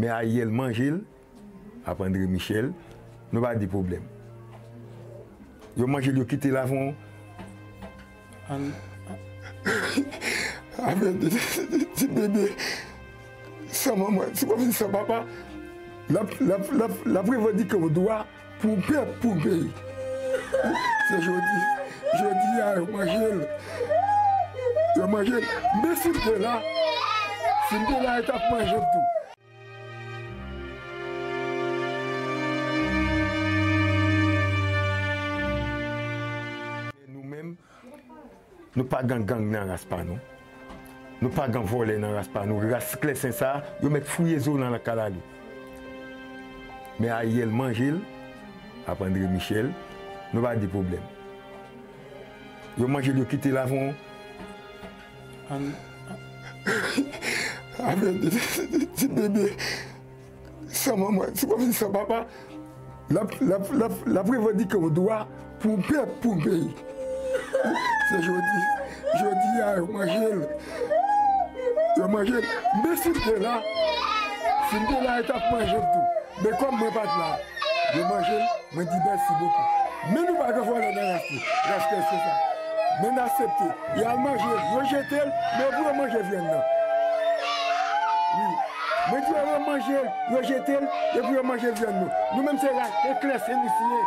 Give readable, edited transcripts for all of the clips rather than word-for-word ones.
Mais Ariel mange, après André Michel, nous n'avons pas de problème. Ils mangent, ils quittent l'avant. Avec des bébés, sans maman, sans papa, la prévention qu'on doit pour perdre pour payer. C'est jeudi à manger. Je mange, mais si tu es là, tu as mangé tout. Nous ne sommes pas gang dans la race. Nous ne sommes pas gang volés dans la race. Nous sommes ça, nous mettons fouillés dans la calade. Mais Ariel Mangil, après André Michel, nous n'avons pas de problème. Ils mangent, ils quittent l'avant. Avec des bébés, sans maman, sans papa, la prévention qu'on doit pour perdre pour payer. C'est jeudi à manger. Je mange. Mais si tu es là, tu as mangé tout. Mais comme je ne suis pas là, je mange, je me dis merci beaucoup. Mais nous ne pouvons pas voir les narratifs. Restez sur ça. Mais n'acceptez. Il y a mangé, rejetez, mais vous mangez viande. Oui. Mais tu as mangé, rejetez, et vous mangez viande. Nous-mêmes, c'est là, c'est clair, c'est initié.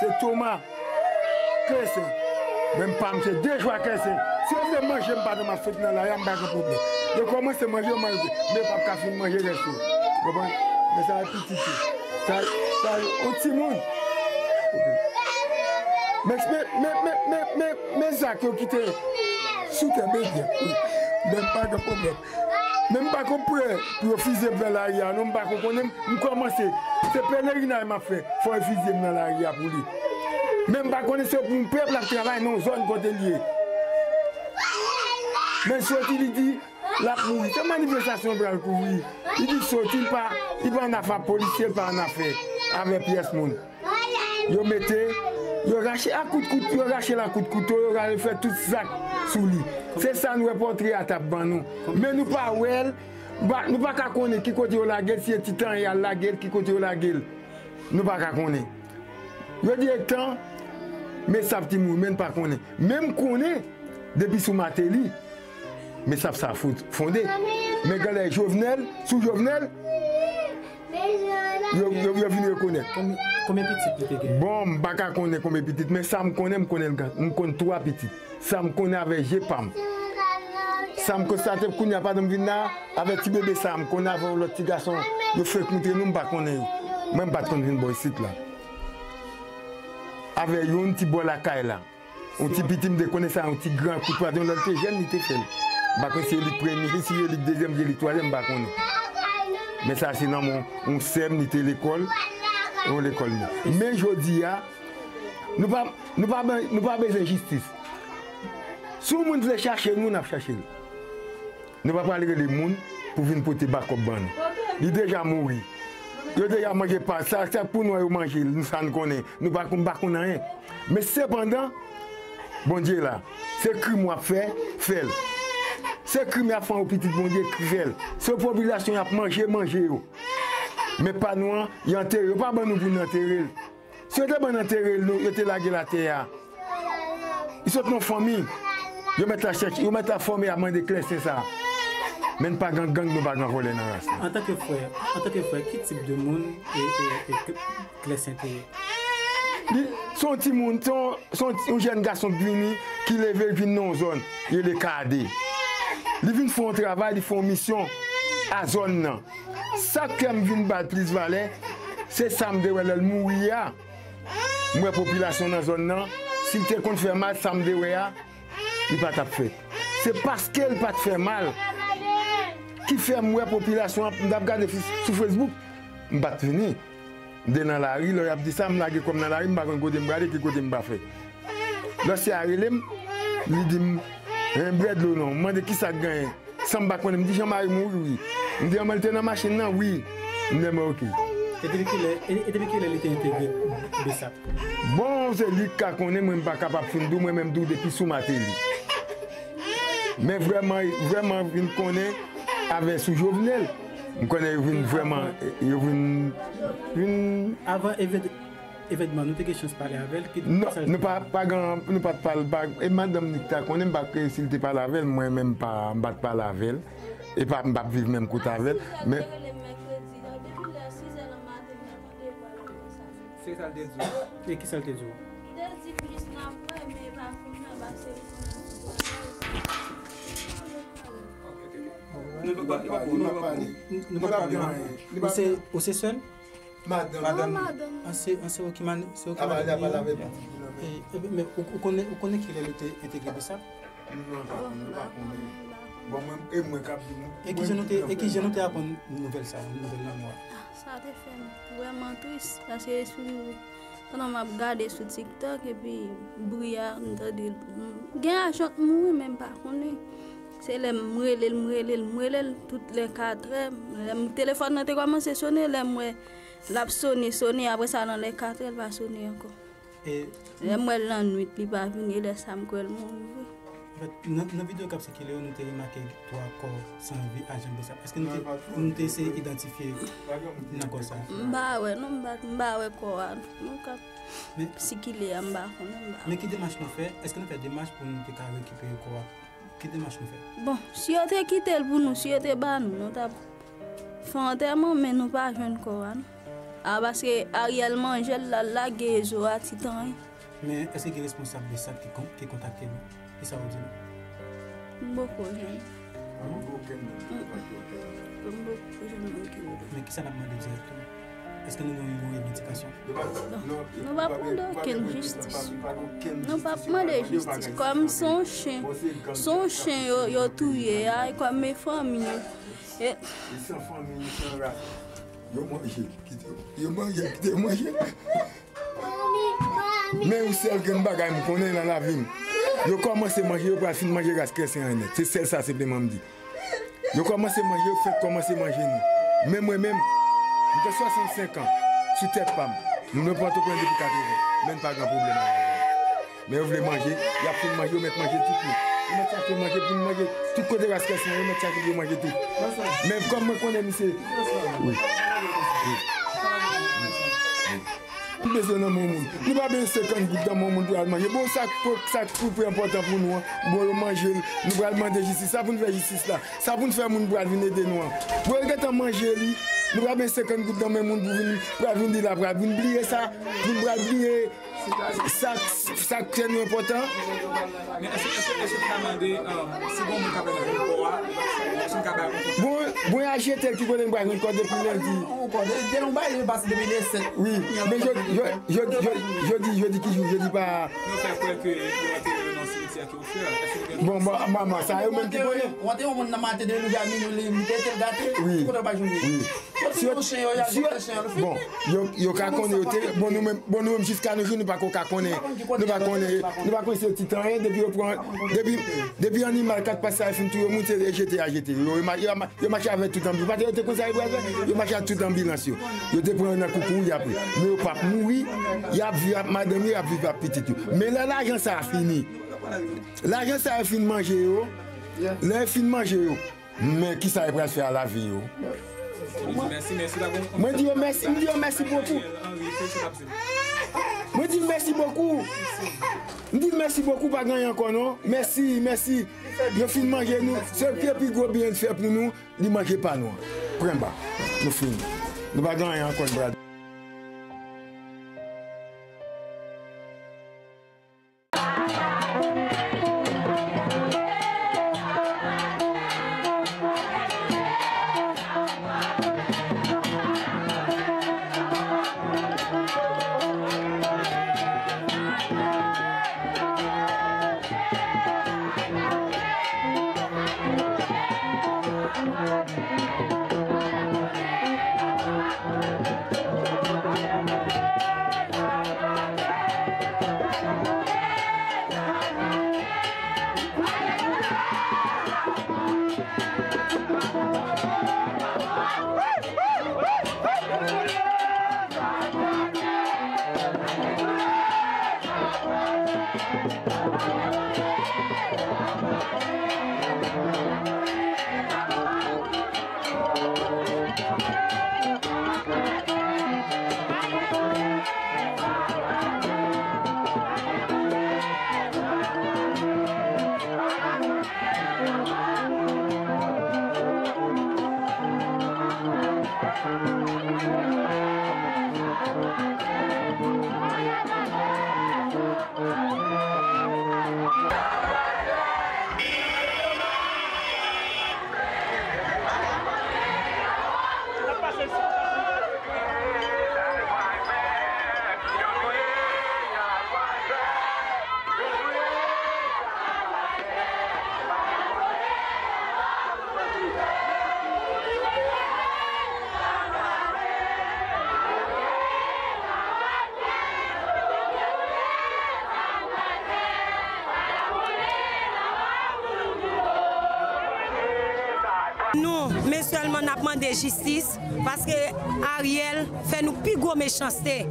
C'est Thomas. Même pas, c'est deux jours à casser. Si on veut manger, je ne vais pas faire dans la rue, je ne vais pas faire de problème. Je commence à manger, mais pas qu'à finir de manger les choses. Mais ça a petit. Ça a un petit monde. Mais ça qui a quitté sous tes médias, même pas de problème. Même pas comprendre pour fuser vers l'arrière, non pas comprendre, nous commençons. C'est pèlerinage m'a fait, il faut fuser dans l'arrière pour lui. Même pas connaître pour un peuple qui travaille dans une zone côté liée. Mais sorti, il dit, la pourrie, c'est manifestation pour la pourrie. Il dit, sorti, il va en affaire policier, il va en affaire avec pièce monde. Il mettait, il rachait la coup de couteau, il fait tout ça sous lui. C'est ça nous reporter à ta bande. Mais nous pas well, nous pas connaître qui côté la gueule, si le titan est à la gueule, qui côté la gueule. Nous pas connaître. Je dis tant. Mais ça petit mou, même pas qu'on est. Même qu'on est, depuis sous Matéli, mais ça ça fondé. Mais quand les Jovenel, sous Jovenel, je viens reconnaître. Combien petites petites? Bon, je ne sais pas combien petites, mais ça me connaît trois petites. Ça me connaît avec Gépam. Ça me constate qu'il n'y a pas de vina avec petit bébé, ça me connaît avec le petit garçon. Je fais compter, nous ne connaissons pas. Même pas de connaître ici là. Avec un petit bol à caille là. Un petit petit me déconnaissait, un petit grand coup de poids. Donc l'autre jeune, il était fait. C'est le premier, c'est le deuxième, c'est le troisième. Mais ça, c'est dans mon SEM, c'était l'école. Mais aujourd'hui, nous n'avons pas besoin de justice. Si le monde veut chercher, nous n'avons pas cherché. Nous ne pouvons pas aller les gens pour venir porter bac au ban. Il est déjà mort. Je ne mange pas ça, c'est pour nous manger, nous ne connaissons pas, nous ne connaissons rien. Mais cependant, bon Dieu là, c'est que moi fait. C'est que moi fait au petit bon Dieu qui fait. Cette population a mangé. Mais pas nous, il y a enterré, pas bon nous pour nous enterrer. Si on était bon enterré, nous, il était lagué la terre. Ils sont nos familles. Ils mettent la cherche, ils mettent la famille à manger clair, c'est ça. Même pas gang gang, nous pas gang voler dans la race. En tant que frère, quel type de monde est classé intérêt? Son petit monde, son jeune garçon qui lève vient dans zone, il est cadé. Il vient faire un travail, il fait une mission à zone là. Ça qui vient battre plus valait, c'est ça me dévoile le mourir. Moi population dans zone là, si tu compte faire mal, ça me dévoile, il pas t'a fait. C'est parce qu'elle pas te faire mal. Qui fait la population, je regarde sur Facebook, je ne vais pas venir. Je suis dans la rue, je vais dire ça, je vais comme dans la rue, je vais regarder qui côté je vais faire. Lorsque je suis arrivé, je dis, je vais bread l'eau, je me demande qui ça gagne. Je ne vais pas connaître, je dis, Jean-Marie mourir, oui. Je dis, je suis dans la machine, oui. Je dis, ok. Et depuis qu'il était intégré, Bessap? Bon, c'est lui qui connaît, je ne suis pas capable de faire, moi-même, depuis sous ma télé. Mais vraiment, je connais. Avec sous Jovenel, On connaît vraiment une avant événement, nous avons quelque chose à parler avec elle. Non, nous ne pas parler. Et madame Nikta, on n'aime pas que s'il te parle avec elle, moi même pas me battre parler avec elle et pas me battre vivre même côté avec elle. Mais c'est ça le jour. Et qui ça le jour? Vous êtes seul? Madame. C'est vous qui m'a dit. Mais vous connaissez qui est intégré de ça? Et qui j'ai noté après une nouvelle ça? Ça a été fait vraiment triste. Parce que pendant que je regardais sur TikTok et puis brouillard, je me suis dit, je ne sais même pas. C'est les mouelles, toutes les quatre. Le téléphone a commencé à sonner, les mouelles, l'a sonné, après ça, dans les quatre, elle va sonner encore. Les mouelles, la nuit, il va venir, les samedis, elle va mourir. Dans la vidéo, nous avons remarqué trois corps sans vie à Jean-Bessa. Est-ce que nous essayons d'identifier dans quoi ça? Bah ouais, non, bah ouais, quoi. Mais si qu'il est en bas, on est en bas. Mais quelle démarche nous fait? Est-ce que nous faisons des démarches pour nous récupérer quoi? Quelle démarche nous fait? Bon, si on te quitte pour nous, si on te bat nous, nous avons fait un enterrement, mais nous n'avons pas joué le Coran. Ah, parce que Ariel mange la lague et Zoa Titan. Mais est-ce qu'il est responsable de ça qui est contacté nous? Et ça vous dit? Beaucoup de gens. Mais qui ça l'a demandé directement? Est-ce que nous avons une médication? Nous ne demandons aucune justice. Nous ne demandons justice. Comme son chien est tué, comme mes familles. Et sans famille, sans race, ils mangent. Même celle qui me connaît dans la vie, ils commencent à manger, ils ne finissent pas de manger jusqu'à ce qu'on ait. C'est celle ça, c'est bien dit. Ils commencent à manger, ils font commencer à manger. Même moi-même, j'ai 65 ans, je suis tête femme, je ne prends pas de problème depuis 4 ans, même pas de problème. Mais vous voulez manger, il y a plus de manger, vous mettez manger tout le monde. Vous mettez manger, vous manger, tout le côté de la station, vous mettez manger, vous manger tout. Même comme je connais, monsieur. Oui. Nous avons besoin de mon monde. Nous avons besoin de 50 gouttes dans mon monde pour manger. Bon, ça coupe important pour nous. Bon, manger, nous allons demander justice. Ça pour nous faire justice là. Ça pour nous faire mon pour venir des noirs. Vous allez manger, nous avons 50 gouttes dans mon monde pour venir là, pour oublier ça, pour oublier ça. Ça qui est important. Mais est-ce que vous demandez si vous avez un peu de pouvoir? Bon, acheter tel qui connaît le bail, encore depuis lundi. Oui, mais je dis pas. Bon, maman, ça y est, même qui bon, nous-mêmes jusqu'à nos jours, nous ne pouvons pas connaître. Nous ne pouvons pas connaître ce titan. Depuis un animal, quatre passages, tout le monde s'est jeté à jeter. Il marche avec tout en bilan. Il marche avec tout en bilan. Il dépend un coucou, il a pris. Mais il n'a pas mouru, il a vu madame, il a vu petit tout. Mais là, l'argent, ça a fini. L'argent, ça a fini de manger. Là, il finit de manger. Mais qui ça va faire à la vie? Moi, je dis merci, beaucoup. Moi, je dis merci beaucoup. Je dis merci beaucoup, pas gagner encore, non? Merci. Je finis de manger, nous. C'est le plus gros bien de faire pour nous, ne mangez pas, nous. Prends pas. Nous finissons. Nous ne gagnons pas encore, brad. Nous, mais seulement nous demandons de justice parce que Ariel fait nous plus gros méchanceté.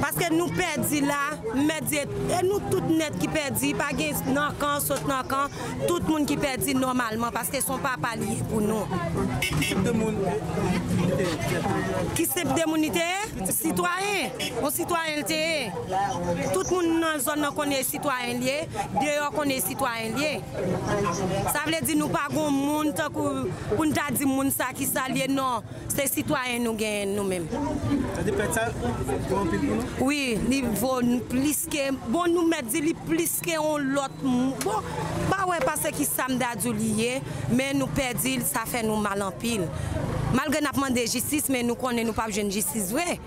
Parce que nous perdons là, et nous toutes nettes qui perdons, pas de camp, saute dans le camp, tout le monde qui perd normalement parce qu'ils ne sont pas liés pour nous. Qui c'est de l'immunité? Citoyen. On citoyen. Tout le monde dans la zone connaît citoyen lié, dehors connaît citoyen lié. Ça veut dire que nous pas gon monde pour nous dire monde ça qui s'allie non, c'est citoyen nous gagnent nous-mêmes. Oui, niveau plus que bon nous mettre plus que on l'autre bon bah ouais parce que samedi a lié mais nous perdre ça fait nous mal en pile. Malgré n'a demandé justice mais nous connaissons pas besoin de justice ouais.